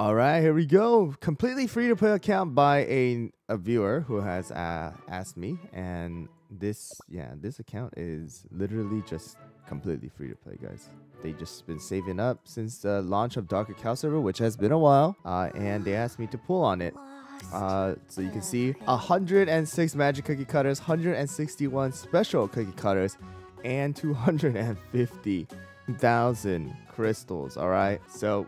All right, here we go. Completely free to play account by a viewer who has asked me, and this account is literally just completely free to play, guys. They just been saving up since the launch of Dark Cacao Server, which has been a while, and they asked me to pull on it. So you can see 106 magic cookie cutters, 161 special cookie cutters, and 250,000 crystals. All right, so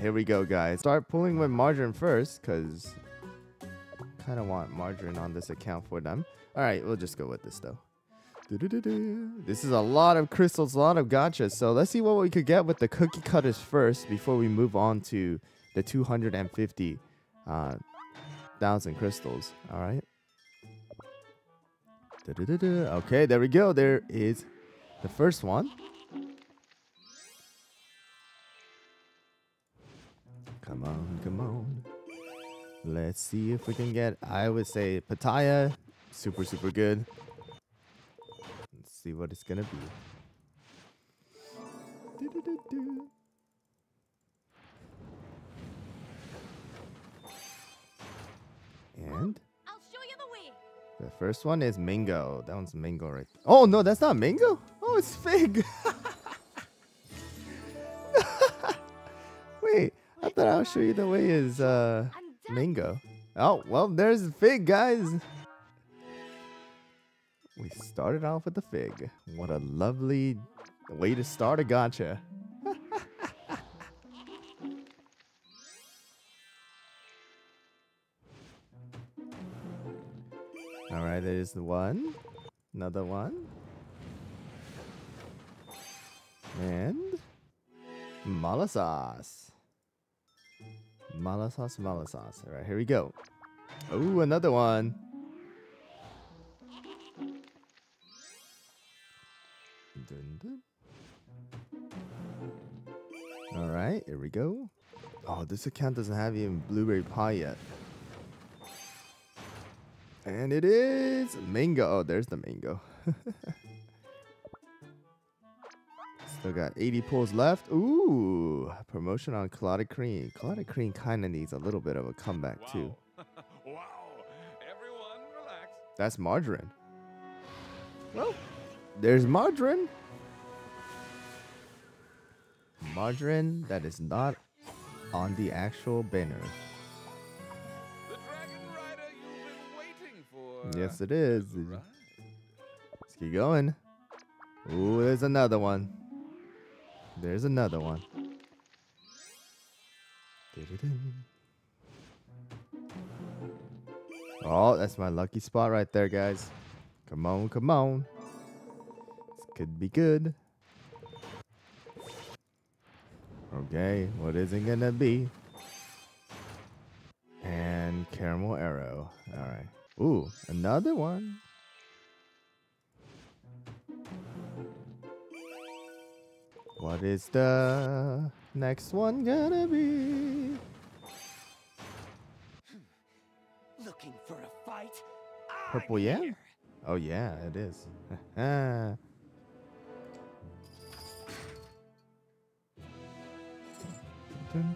here we go, guys. Start pulling with margarine first, because I kind of want margarine on this account for them. All right, we'll just go with this, though. This is a lot of crystals, a lot of gachas. So let's see what we could get with the cookie cutters first before we move on to the 250,000 crystals. All right. Okay, there we go. There is the first one. Come on, come on. Let's see if we can get, I would say, Pitaya. Super, super good. Let's see what it's gonna be. And I'll show you the way. The first one is Mingo. That one's Mango, right? Oh no, that's not Mango. Oh, it's Fig. Wait. I thought I'll show you the way is Mango. Oh, well, there's Fig, guys. We started off with the Fig. What a lovely way to start a gacha. All right, there's the one. Another one. And Mala sauce. Mala sauce, Mala sauce. All right, here we go. Oh, another one. Dun, dun. All right, here we go. Oh, this account doesn't have even Blueberry Pie yet. And it is Mango. Oh, there's the Mango. Still got 80 pulls left. Ooh, promotion on Clotted Cream. Clotted Cream kind of needs a little bit of a comeback, wow, too. Wow. Everyone relax. That's margarine. Well, there's margarine. Margarine that is not on the actual banner. The Dragon Rider you've been waiting for. Yes, it is. Right. Let's keep going. Ooh, there's another one. There's another one. Oh, that's my lucky spot right there, guys. Come on, come on. This could be good. Okay, what is it gonna be? And Caramel Arrow. All right. Ooh, another one. What is the next one gonna be? Looking for a fight? Purple, yeah? Oh yeah, it is. Fiery wrath! Dun,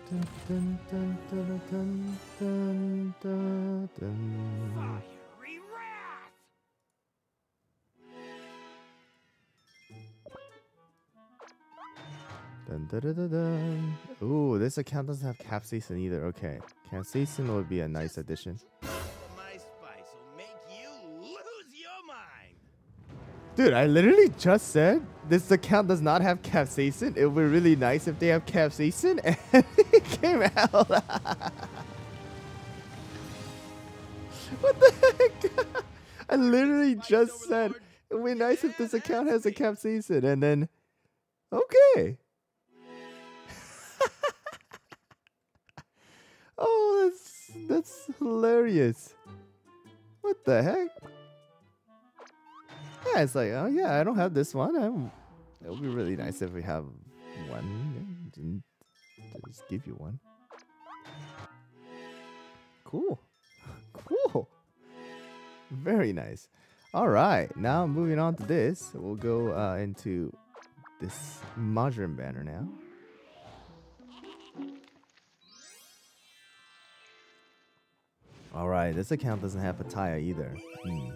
dun, dun, dun, dun. Ooh, this account doesn't have capsaicin either. Okay, capsaicin would be a nice addition. My spice will make you lose your mind. Dude, I literally just said this account does not have capsaicin. It would be really nice if they have capsaicin, and it came out. What the heck? I literally just said it would be nice if this account has a capsaicin, and then okay. Oh, that's hilarious. What the heck? Yeah, it's like, oh yeah, I don't have this one. It would be really nice if we have one. Didn't just give you one. Cool. Cool. Very nice. All right, now moving on to this. We'll go into this margarine banner now. Alright, this account doesn't have pitaya either. It'd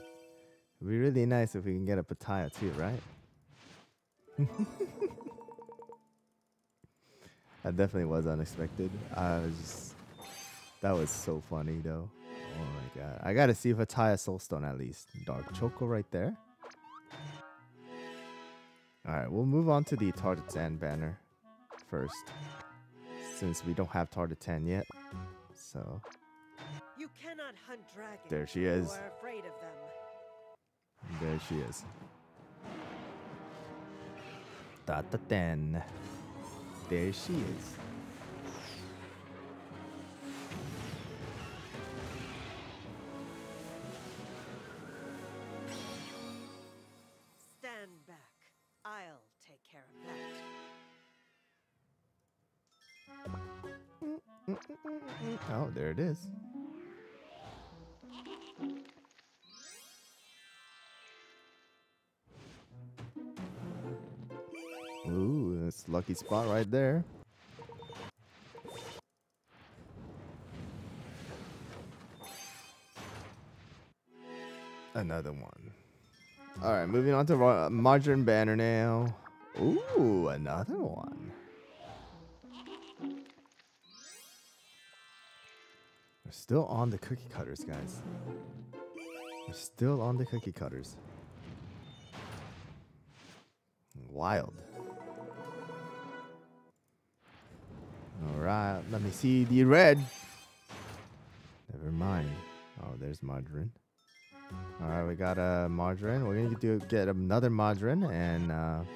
be really nice if we can get a pitaya too, right? That definitely was unexpected. That was so funny though. Oh my god. I gotta see Pitaya Soulstone at least. Dark Choco right there. Alright, we'll move on to the Tarte Tatin banner first, since we don't have Tarte Tatin yet. So you cannot hunt dragons. There she is. You are afraid of them. There she is. Tarte Tatin. There she is. Stand back. I'll take care of that. Oh, there it is. Ooh, that's a lucky spot right there. Another one. Alright, moving on to Margarine banner now. Ooh, another one. We're still on the cookie cutters, guys. We're still on the cookie cutters. Wild. Alright, let me see the red. Never mind. Oh, there's Margarine. Alright, we got a Margarine. We're going to get another Margarine, and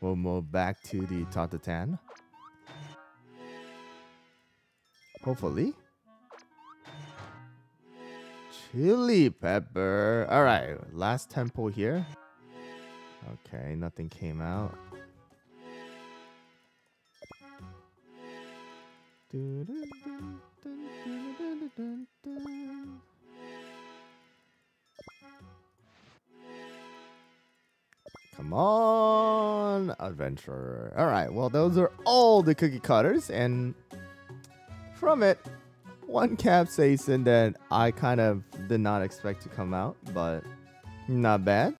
we'll move back to the Tarte Tatin. Hopefully. Chili pepper. Alright, last temple here. Okay, nothing came out. Come on, adventurer. Alright, well, those are all the cookie cutters, and from it, one capsaicin that I kind of did not expect to come out, but not bad.